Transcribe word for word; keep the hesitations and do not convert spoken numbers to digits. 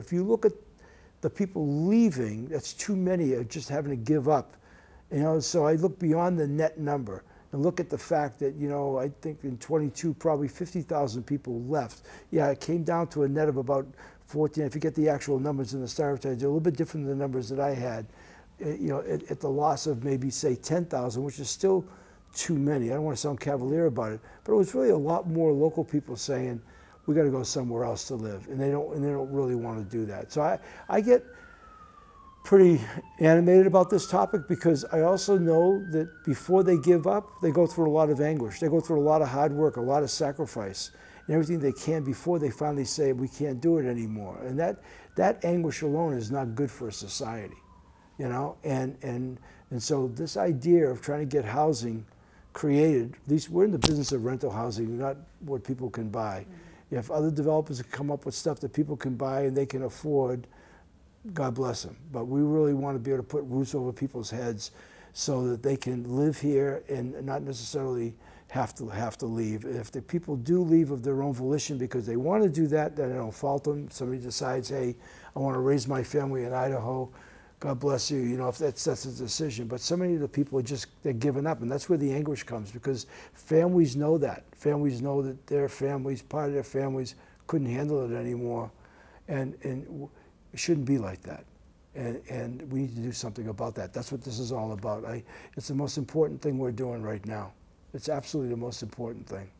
But if you look at the people leaving, that's too many are just having to give up. You know, so I look beyond the net number and look at the fact that, you know, I think in twenty-two, probably fifty thousand people left. Yeah, it came down to a net of about fourteen. I forget the actual numbers in the Star Times. They're a little bit different than the numbers that I had, you know, at, at the loss of maybe, say, ten thousand, which is still too many. I don't want to sound cavalier about it, but it was really a lot more local people saying, we got to go somewhere else to live, and they don't, and they don't really want to do that. So I, I get pretty animated about this topic, because I also know that before they give up, they go through a lot of anguish. They go through a lot of hard work, a lot of sacrifice, and everything they can before they finally say, we can't do it anymore. And that, that anguish alone is not good for a society, you know? And, and, and so this idea of trying to get housing created, at least we're in the business of rental housing, not what people can buy. Mm-hmm. If other developers can come up with stuff that people can buy and they can afford, God bless them, but we really want to be able to put roofs over people's heads so that they can live here and not necessarily have to have to leave. If the people do leave of their own volition because they want to do that, then I don't fault them. Somebody decides, hey, I want to raise my family in Idaho, God bless you, you know, if that's, that's a decision. But so many of the people are just, they're giving up, and that's where the anguish comes, because families know that. Families know that their families, part of their families, couldn't handle it anymore, and, and it shouldn't be like that, and, and we need to do something about that. That's what this is all about. I, it's the most important thing we're doing right now. It's absolutely the most important thing.